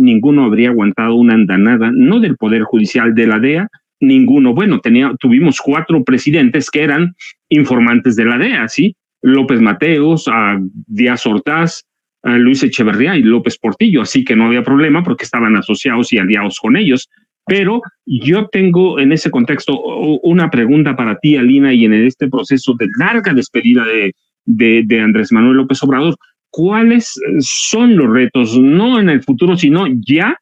ninguno habría aguantado una andanada, no del Poder Judicial, de la DEA, ninguno. Bueno, tuvimos 4 presidentes que eran informantes de la DEA, ¿sí? López Mateos, Díaz Ordaz, Luis Echeverría y López Portillo, así que no había problema porque estaban asociados y aliados con ellos. Pero yo tengo en ese contexto una pregunta para ti, Alina, y en este proceso de larga despedida de Andrés Manuel López Obrador, ¿cuáles son los retos, no en el futuro, sino ya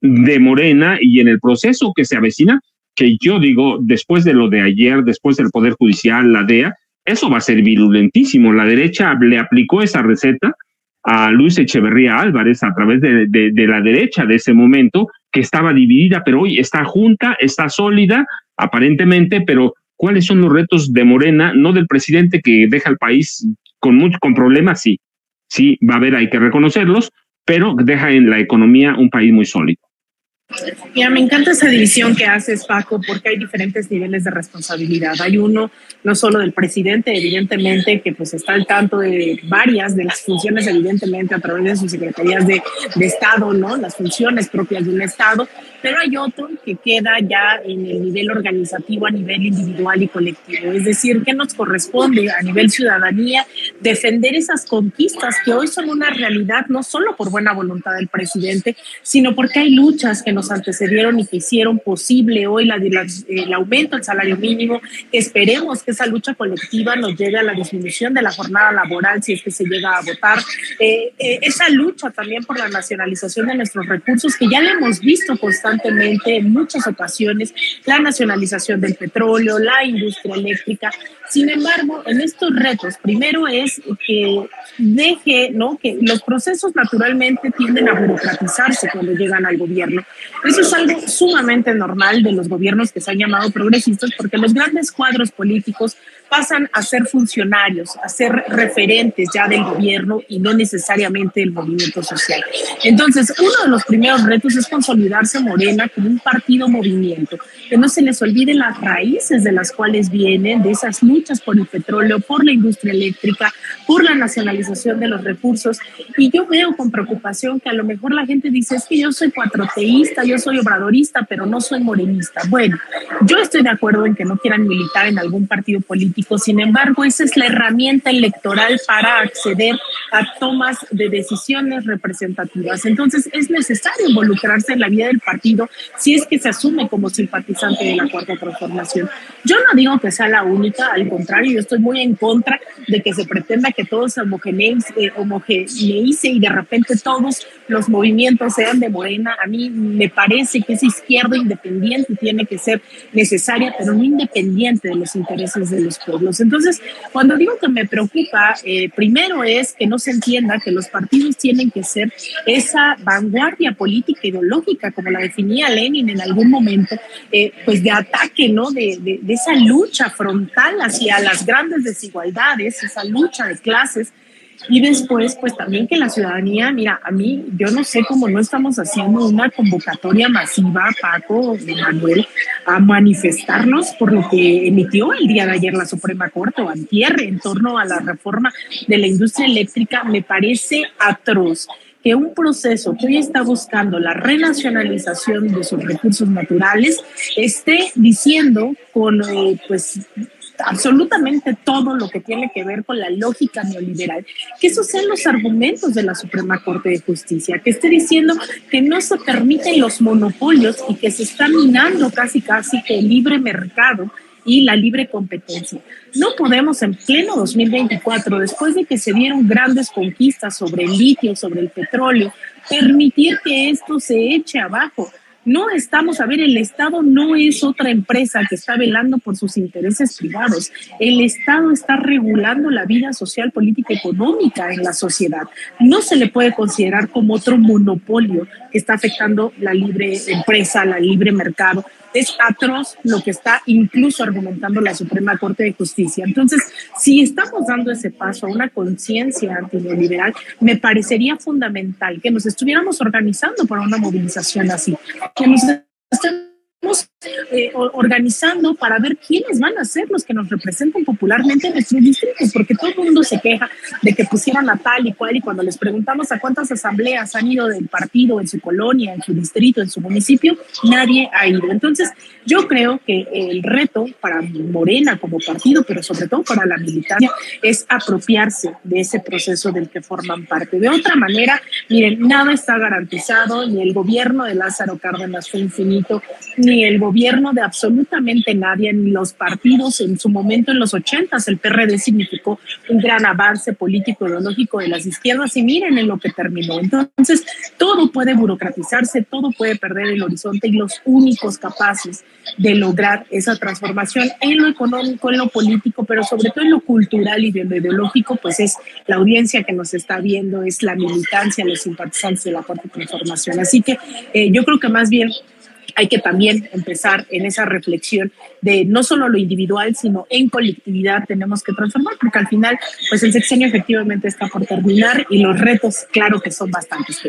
de Morena y en el proceso que se avecina? Que yo digo, después de lo de ayer, después del Poder Judicial, la DEA, eso va a ser virulentísimo. La derecha le aplicó esa receta a Luis Echeverría Álvarez a través de la derecha de ese momento, que estaba dividida, pero hoy está junta, está sólida, aparentemente. Pero ¿cuáles son los retos de Morena, no del presidente que deja el país con problemas? Sí, sí, va a haber, hay que reconocerlos, pero deja en la economía un país muy sólido. Mira, me encanta esa división que haces, Paco, porque hay diferentes niveles de responsabilidad. Hay uno, no solo del presidente, evidentemente, que pues está al tanto de varias de las funciones, evidentemente, a través de sus secretarías de Estado, ¿no? Las funciones propias de un Estado. Pero hay otro que queda ya en el nivel organizativo, a nivel individual y colectivo. Es decir, ¿qué nos corresponde a nivel ciudadanía? Defender esas conquistas que hoy son una realidad, no solo por buena voluntad del presidente, sino porque hay luchas que nos antecedieron y que hicieron posible hoy el aumento del salario mínimo. Esperemos que esa lucha colectiva nos lleve a la disminución de la jornada laboral, si es que se llega a votar. Esa lucha también por la nacionalización de nuestros recursos, que ya la hemos visto constantemente en muchas ocasiones, la nacionalización del petróleo, la industria eléctrica. Sin embargo, en estos retos, primero es que deje, ¿no?, que los procesos naturalmente tienden a burocratizarse cuando llegan al gobierno. Eso es algo sumamente normal de los gobiernos que se han llamado progresistas, porque los grandes cuadros políticos pasan a ser funcionarios, a ser referentes ya del gobierno y no necesariamente del movimiento social. Entonces, uno de los primeros retos es consolidarse Morena como un partido movimiento, que no se les olvide las raíces de las cuales vienen, de esas luchas por el petróleo, por la industria eléctrica, por la nacionalización de los recursos. Y yo veo con preocupación que a lo mejor la gente dice, es que yo soy 4Tista, yo soy obradorista, pero no soy morenista. Bueno, yo estoy de acuerdo en que no quieran militar en algún partido político, sin embargo, esa es la herramienta electoral para acceder a tomas de decisiones representativas. Entonces, es necesario involucrarse en la vida del partido si es que se asume como simpatizante de la Cuarta Transformación. Yo no digo que sea la única, al contrario, yo estoy muy en contra de que se pretenda que todos se homogeneicen y de repente todos los movimientos sean de Morena. A mí me parece que esa izquierda independiente tiene que ser necesaria, pero no independiente de los intereses de los pueblos. Entonces, cuando digo que me preocupa, primero es que no se entienda que los partidos tienen que ser esa vanguardia política ideológica, como la definía Lenin en algún momento, pues de ataque, ¿no?, de esa lucha frontal hacia las grandes desigualdades, esa lucha de clases. Y después, pues también que la ciudadanía, mira, a mí, yo no sé cómo no estamos haciendo una convocatoria masiva, Paco, Manuel, a manifestarnos por lo que emitió el día de ayer la Suprema Corte o antier en torno a la reforma de la industria eléctrica. Me parece atroz que un proceso que hoy está buscando la renacionalización de sus recursos naturales esté diciendo con, pues, absolutamente todo lo que tiene que ver con la lógica neoliberal, que esos sean los argumentos de la Suprema Corte de Justicia, que esté diciendo que no se permiten los monopolios y que se está minando casi el libre mercado y la libre competencia. No podemos en pleno 2024, después de que se dieron grandes conquistas sobre el litio, sobre el petróleo, permitir que esto se eche abajo. No estamos, a ver, el Estado no es otra empresa que está velando por sus intereses privados. El Estado está regulando la vida social, política, económica en la sociedad. No se le puede considerar como otro monopolio que está afectando la libre empresa, la libre mercado. Es atroz lo que está incluso argumentando la Suprema Corte de Justicia. Entonces, si estamos dando ese paso a una conciencia antineoliberal, me parecería fundamental que nos estuviéramos organizando para una movilización así, que nos estemos organizando para ver quiénes van a ser los que nos representen popularmente en nuestros distritos, porque todo el mundo se queja de que pusieran a tal y cual, y cuando les preguntamos a cuántas asambleas han ido del partido en su colonia, en su distrito, en su municipio, nadie ha ido. Entonces yo creo que el reto para Morena como partido, pero sobre todo para la militancia, es apropiarse de ese proceso del que forman parte. De otra manera, miren, nada está garantizado, ni el gobierno de Lázaro Cárdenas fue infinito, ni el gobierno de absolutamente nadie, ni los partidos. En su momento, en los 80s, el PRD significó un gran avance político ideológico de las izquierdas y miren en lo que terminó. Entonces, todo puede burocratizarse, todo puede perder el horizonte, y los únicos capaces de lograr esa transformación en lo económico, en lo político, pero sobre todo en lo cultural y de lo ideológico, pues es la audiencia que nos está viendo, es la militancia, los simpatizantes de la Cuarta Transformación. Así que yo creo que más bien hay que también empezar en esa reflexión de no solo lo individual, sino en colectividad tenemos que transformar, porque al final pues el sexenio efectivamente está por terminar y los retos claro que son bastantes.